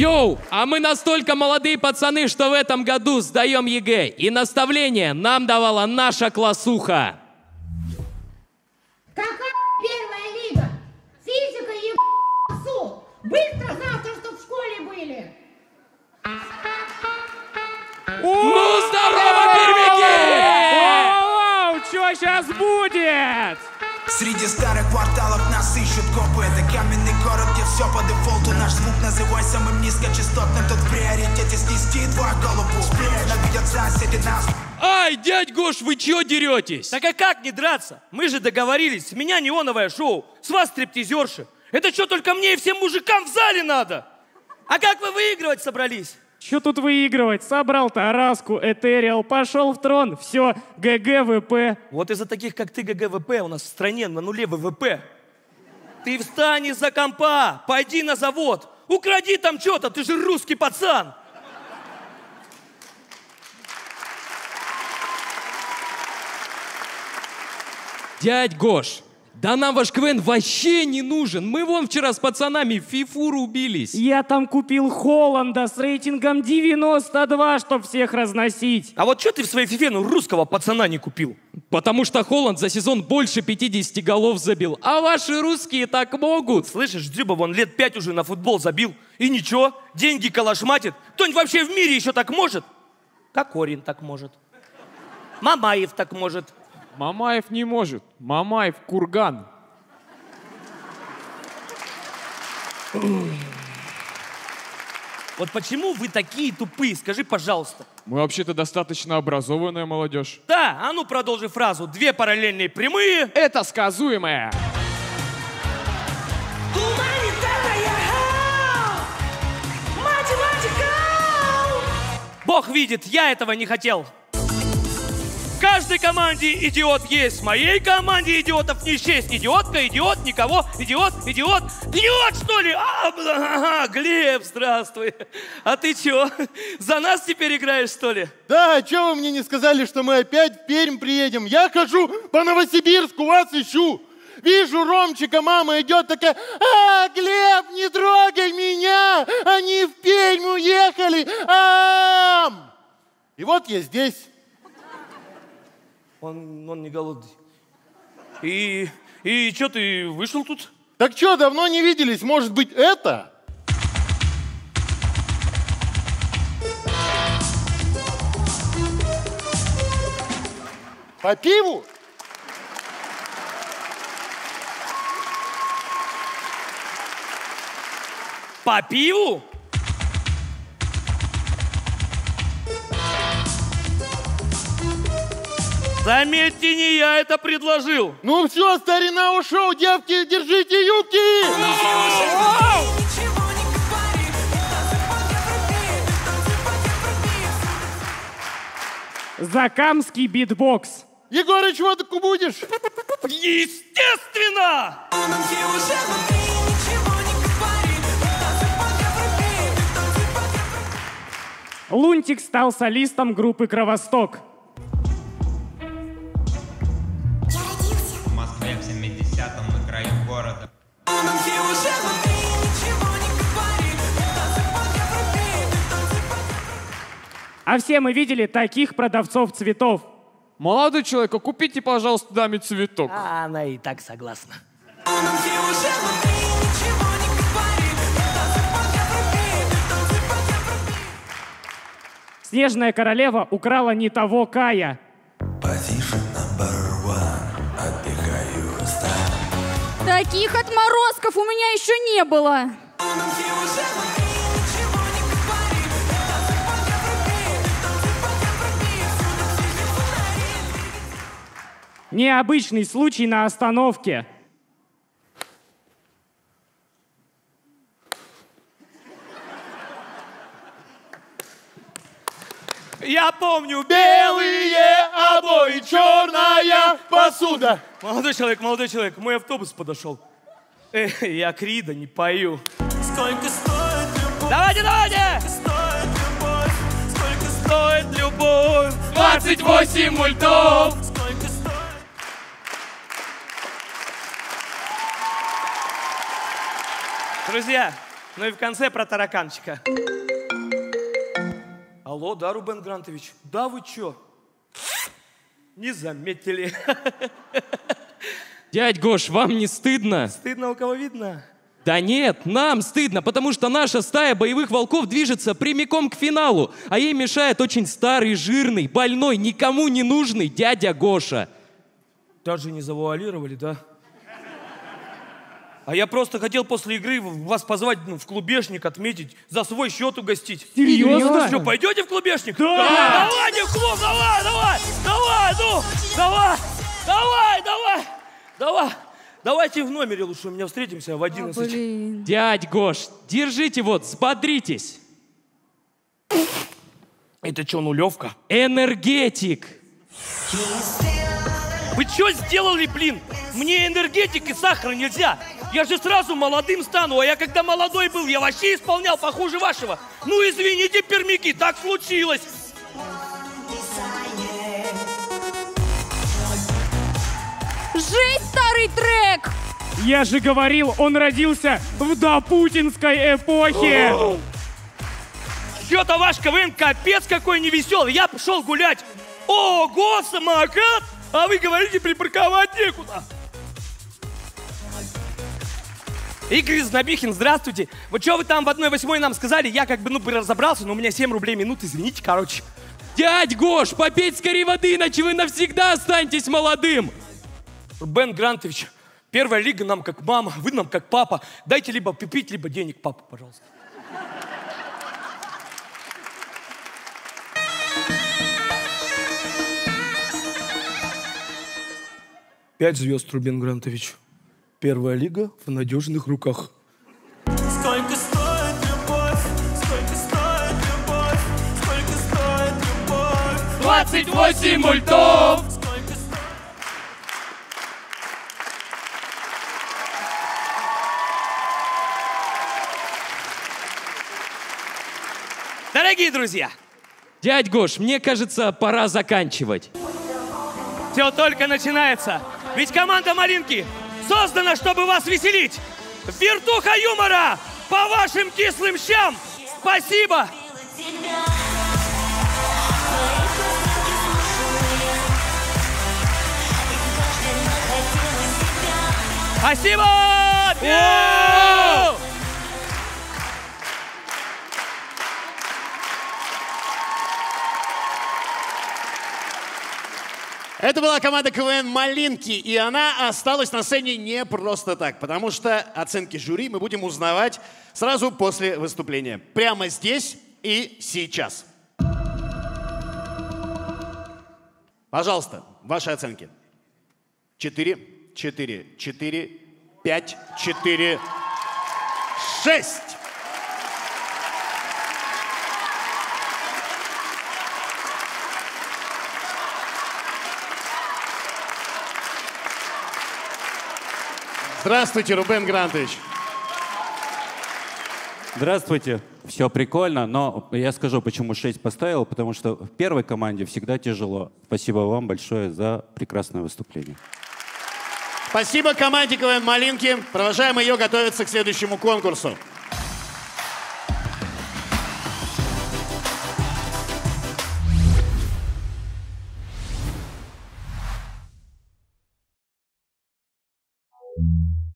Йоу, а мы настолько молодые пацаны, что в этом году сдаем ЕГЭ. И наставление нам давала наша классуха. Какая первая лига? Физика и еб***су. Быстро завтра, чтоб в школе были. Ну, здорово, пермяки! Что сейчас будет? Среди старых кварталов нас ищут копы. Это каменный город, где все по дефолту. Наш звук называй самым низкочастотным. Тут в приоритете снести два голубу. Сплея наведет соседи нас. Ай, дядь Гош, вы чё деретесь? Так а как не драться? Мы же договорились, с меня неоновое шоу, с вас стриптизерши. Это что, только мне и всем мужикам в зале надо? А как вы выигрывать собрались? Чё тут выигрывать? Собрал тараску, этериал, пошел в трон, все, ГГВП. Вот из-за таких, как ты, ГГВП, у нас в стране на нуле ВВП. Ты встань из-за компа, пойди на завод, укради там что-то, ты же русский пацан. Дядь Гош, да нам ваш КВН вообще не нужен. Мы вон вчера с пацанами в фифу рубились. Я там купил Холланда с рейтингом 92, чтоб всех разносить. А вот что ты в своей фифе русского пацана не купил? Потому что Холланд за сезон больше 50 голов забил. А ваши русские так могут. Слышишь, Дзюба вон лет 5 уже на футбол забил. И ничего, деньги калашматит. Кто-нибудь вообще в мире еще так может? Как Орин так может. Мамаев так может. Мамаев не может. Мамаев курган. Вот почему вы такие тупые? Скажи, пожалуйста. Мы вообще-то достаточно образованная молодежь. Да, а ну продолжи фразу. Две параллельные прямые. Это сказуемое. Бог видит, я этого не хотел. В каждой команде идиот есть. В моей команде идиотов не счесть. Идиотка, идиот, никого, идиот, идиот. Идиот, что ли? Глеб, здравствуй. А ты чё, за нас теперь играешь, что ли? Да, чё вы мне не сказали, что мы опять в Пермь приедем? Я хожу по Новосибирску, вас ищу. Вижу Ромчика, мама идет такая: «А, Глеб, не трогай меня! Они в Пермь уехали! Ам!» И вот я здесь. Он не голодный. И что ты вышел тут? Так что, давно не виделись? Может быть, это? По пиву? По пиву? Заметьте, не я это предложил. Ну все, старина ушел, девки, держите юбки! Закамский битбокс. Егорыч, водку будешь? Естественно! Лунтик стал солистом группы «Кровосток». А все мы видели таких продавцов цветов. Молодой человек, купите, пожалуйста, даме цветок. А она и так согласна. Снежная королева украла не того Кая. Таких отморозков у меня еще не было. Необычный случай на остановке. Я помню белые обои, черная посуда. Молодой человек, мой автобус подошел. Я Крида не пою. Сколько стоит любовь? Давайте, давайте! Сколько стоит любовь? 28 мультов. Друзья, Ну и в конце про тараканчика. Алло, да, Рубен Грантович? Да, вы чё? Не заметили. Дядь Гош, вам не стыдно? Стыдно, у кого видно? Да нет, нам стыдно, потому что наша стая боевых волков движется прямиком к финалу, а ей мешает очень старый, жирный, больной, никому не нужный дядя Гоша. Даже не завуалировали, да? А я просто хотел после игры вас позвать в клубешник, отметить, за свой счет угостить. Серьезно? Что, пойдете в клубешник? Да! Давай, не в клуб, давай! Давайте в номере лучше, у меня встретимся в 11. Блин. Дядь Гош, держите вот, взбодритесь. Это что, нулевка? Энергетик. Вы что сделали, блин? Мне энергетик и сахара нельзя. Я же сразу молодым стану, а я когда молодой был, я вообще исполнял похуже вашего. Ну извините, пермяки, так случилось. Жесть, старый трек! Я же говорил, он родился в допутинской эпохе! Чё-то ваш КВН капец какой невеселый! Я пошел гулять! Ого, самокат! А вы говорите, припарковать некуда! Игорь Знобихин, здравствуйте! Вот что вы там в 1/8 нам сказали? Я как бы, ну, разобрался, но у меня 7 рублей минут, извините, короче. Дядь Гош, попейте скорее воды, иначе вы навсегда останетесь молодым! Рубен Грантович, первая лига нам как мама, вы нам как папа. Дайте либо пипить, либо денег папа, пожалуйста. Пять звезд, Рубен Грантович. Первая лига в надежных руках. Сколько стоит любовь? Сколько стоит любовь? Сколько стоит любовь? 28 мультов! Дорогие друзья! Дядь Гош, мне кажется, пора заканчивать. Все только начинается. Ведь команда «Малинки» создана, чтобы вас веселить. Вертуха юмора по вашим кислым щам. Спасибо! Спасибо! О! Это была команда КВН «Малинки», и она осталась на сцене не просто так, потому что оценки жюри мы будем узнавать сразу после выступления. Прямо здесь и сейчас. Пожалуйста, ваши оценки. 4, 4, 4, 5, 4, 6. Здравствуйте, Рубен Грантович. Здравствуйте. Все прикольно, но я скажу, почему 6 поставил, потому что в первой команде всегда тяжело. Спасибо вам большое за прекрасное выступление. Спасибо команде КВН «Малинки». Провожаем ее готовиться к следующему конкурсу.